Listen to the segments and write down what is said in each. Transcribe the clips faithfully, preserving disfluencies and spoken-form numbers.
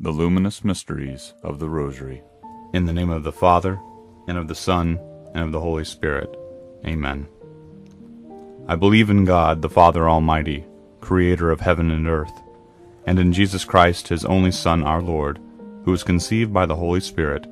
The Luminous Mysteries of the Rosary. In the name of the Father, and of the Son, and of the Holy Spirit. Amen. I believe in God, the Father Almighty, Creator of heaven and earth, and in Jesus Christ, His only Son, our Lord, who was conceived by the Holy Spirit,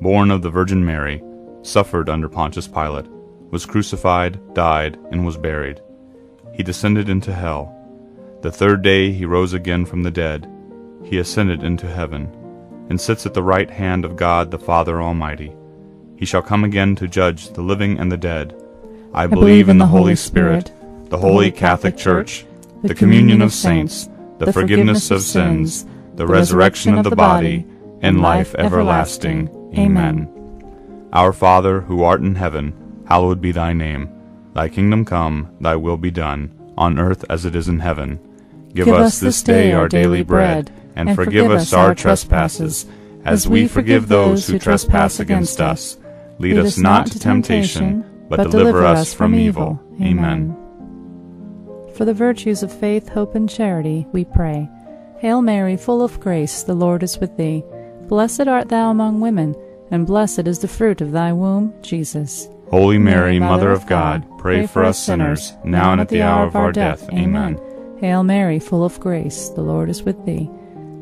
born of the Virgin Mary, suffered under Pontius Pilate, was crucified, died, and was buried. He descended into hell. The third day He rose again from the dead. He ascended into heaven, and sits at the right hand of God the Father Almighty. He shall come again to judge the living and the dead. I, I believe, believe in the Holy Spirit, Spirit the Holy Catholic, Catholic Church, the, the communion of saints, the forgiveness of sins, the resurrection of the body, and life everlasting. Amen. Our Father, who art in heaven, hallowed be thy name. Thy kingdom come, thy will be done, on earth as it is in heaven. Give, Give us this day our daily bread, and, and forgive, forgive us our trespasses, as we forgive those who trespass against us. Lead us not to temptation, but deliver us from evil. Amen. For the virtues of faith, hope, and charity, we pray. Hail Mary, full of grace, the Lord is with thee. Blessed art thou among women, and blessed is the fruit of thy womb, Jesus. Holy Mary, Mother of God, pray for us sinners, now and at the hour of our death. Amen. Hail Mary, full of grace, the Lord is with thee.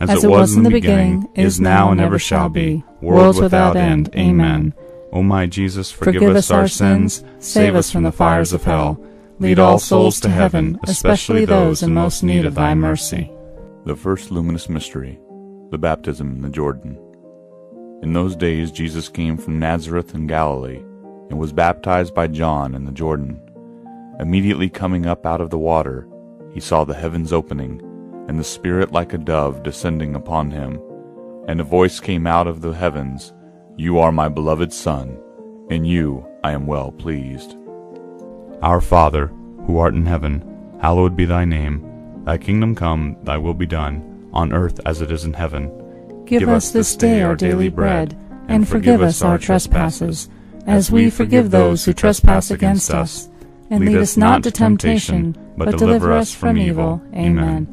As, As it was, was in the beginning, beginning is now, and ever shall be, world without end. Amen. O my Jesus, forgive, forgive us our sins, save us from the fires of hell. Lead all souls to heaven, especially those in most need of thy mercy. The First Luminous Mystery, the Baptism in the Jordan. In those days Jesus came from Nazareth in Galilee, and was baptized by John in the Jordan. Immediately coming up out of the water, he saw the heavens opening, and the Spirit like a dove descending upon him. And a voice came out of the heavens, You are my beloved Son, in you I am well pleased. Our Father, who art in heaven, hallowed be thy name. Thy kingdom come, thy will be done, on earth as it is in heaven. Give, Give us this day our daily bread, and forgive us our trespasses, as we forgive those who trespass against us. And lead us not to temptation, but deliver us from evil. Amen.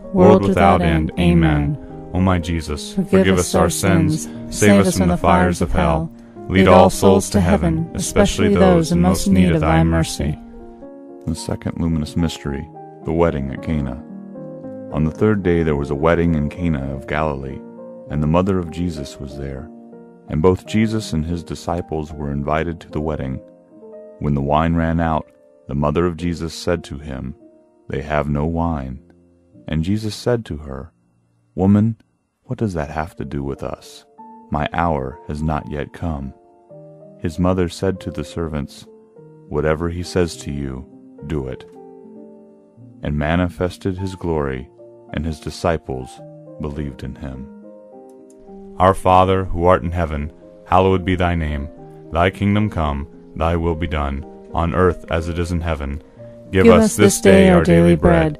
world without end. Amen. O my Jesus, forgive us our sins, save us from the fires of hell, lead all souls to heaven, especially those in most need of thy mercy. The second luminous mystery, the wedding at Cana. On the third day there was a wedding in Cana of Galilee, and the mother of Jesus was there. And both Jesus and his disciples were invited to the wedding. When the wine ran out, the mother of Jesus said to him, "They have no wine." And Jesus said to her, "Woman, what does that have to do with us? My hour has not yet come." His mother said to the servants, "Whatever he says to you, do it." And manifested his glory, and his disciples believed in him. Our Father, who art in heaven, hallowed be thy name. Thy kingdom come, thy will be done, on earth as it is in heaven. Give, Give us this day our daily bread,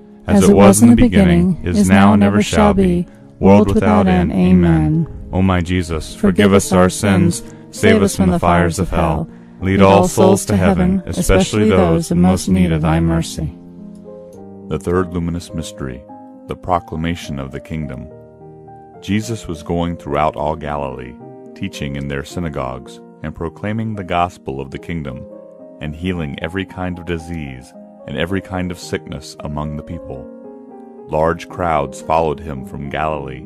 as it was in the beginning, is now, and ever shall be, world without end. Amen. O my Jesus, forgive us our sins, save us from the fires of hell, lead all souls to heaven, especially those in most need of thy mercy. The third luminous mystery, the proclamation of the kingdom. Jesus was going throughout all Galilee, teaching in their synagogues, and proclaiming the gospel of the kingdom, and healing every kind of disease and every kind of sickness among the people. Large crowds followed him from Galilee,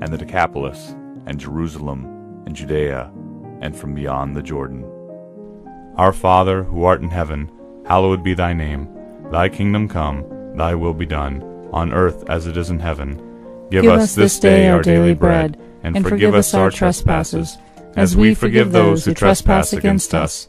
and the Decapolis, and Jerusalem, and Judea, and from beyond the Jordan. Our Father, who art in heaven, hallowed be thy name. Thy kingdom come, thy will be done, on earth as it is in heaven. Give us this day our daily bread, and forgive us our trespasses, as we forgive those who trespass against us.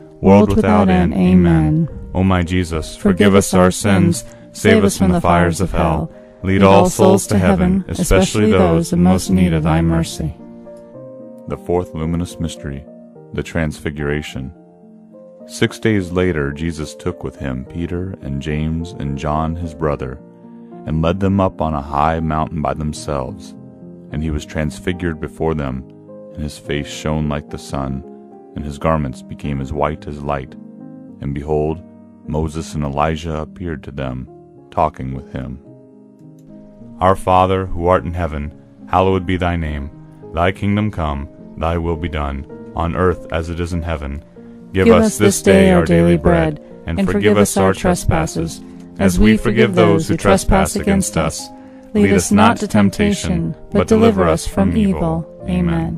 world without end. Amen. O my Jesus, forgive us our sins, save us from the fires of hell, lead all souls to heaven, especially those in most need of thy mercy. The fourth luminous mystery, the Transfiguration. Six days later Jesus took with him Peter and James and John his brother, and led them up on a high mountain by themselves. And he was transfigured before them, and his face shone like the sun, and his garments became as white as light. And behold, Moses and Elijah appeared to them, talking with him. Our Father, who art in heaven, hallowed be thy name. Thy kingdom come, thy will be done, on earth as it is in heaven. Give, Give us this day our daily bread, and, and forgive us our trespasses, as we forgive those who trespass against us. Lead us not to temptation, but deliver us from evil. Amen.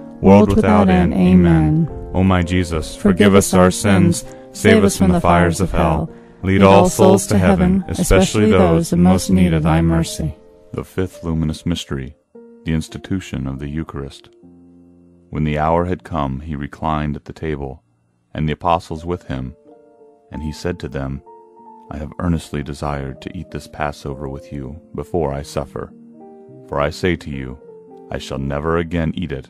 world without end. Amen. O my Jesus, forgive us our sins, save us from the fires of hell, lead all souls to heaven, especially those in most need of thy mercy. The fifth luminous mystery, the institution of the Eucharist. When the hour had come, he reclined at the table, and the apostles with him. And he said to them, I have earnestly desired to eat this Passover with you before I suffer. For I say to you, I shall never again eat it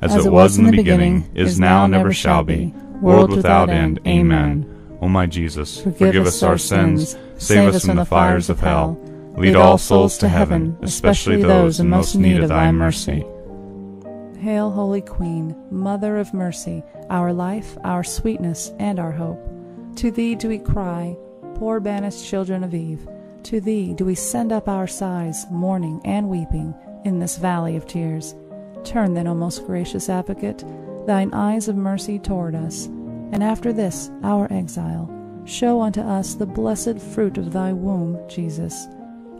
as it was in the beginning, is now, and ever shall be, world without end. Amen. O my Jesus, forgive us our sins, save us from the fires of hell, lead all souls to heaven, especially those in most need of thy mercy. Hail, Holy Queen, Mother of Mercy, our life, our sweetness, and our hope. To thee do we cry, poor banished children of Eve. To thee do we send up our sighs, mourning and weeping, in this valley of tears. Turn then, O most gracious advocate, thine eyes of mercy toward us, and after this our exile, show unto us the blessed fruit of thy womb, Jesus.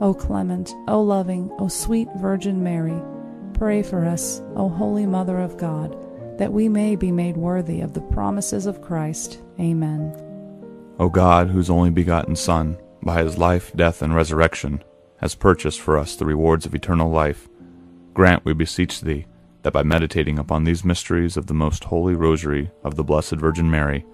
O clement, O loving, O sweet Virgin Mary, pray for us, O holy Mother of God, that we may be made worthy of the promises of Christ. Amen. O God, whose only begotten Son, by his life, death, and resurrection, has purchased for us the rewards of eternal life, grant, we beseech thee, that by meditating upon these mysteries of the most holy Rosary of the Blessed Virgin Mary,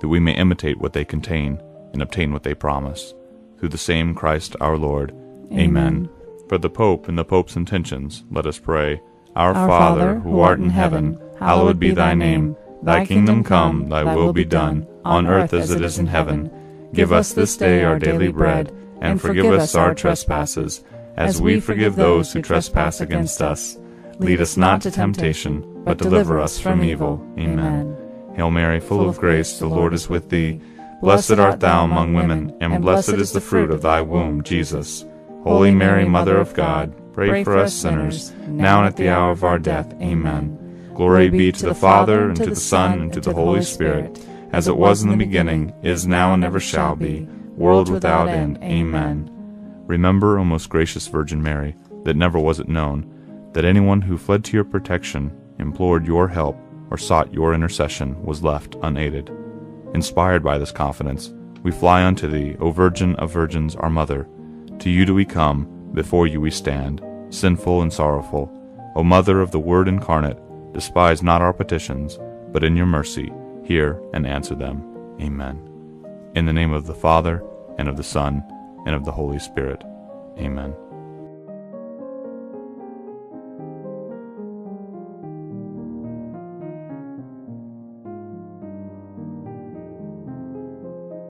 that we may imitate what they contain and obtain what they promise. Through the same Christ our Lord. Amen. Amen. For the Pope and the Pope's intentions, let us pray. Our, our Father, Father, who art in heaven, hallowed be thy name. Thy kingdom come, thy will be done, on earth as it is in heaven. Give us this day our daily bread, and forgive us our trespasses, as we forgive those who trespass against us. Lead us not to temptation, but deliver us from evil. Amen. Hail Mary, full of grace, the Lord is with thee. Blessed art thou among women, and blessed is the fruit of thy womb, Jesus. Holy Mary, Mother of God, pray for us sinners, now and at the hour of our death. Amen. Glory be to the Father, and to the Son, and to the Holy Spirit, as it was in the beginning, is now, and ever shall be, world without end. Amen. Remember, O most gracious Virgin Mary, that never was it known that anyone who fled to your protection, implored your help, or sought your intercession was left unaided. Inspired by this confidence, we fly unto thee, O Virgin of Virgins, our Mother. To you do we come, before you we stand, sinful and sorrowful. O Mother of the Word incarnate, despise not our petitions, but in your mercy hear and answer them. Amen. In the name of the Father, and of the Son, and of the Holy Spirit. Amen.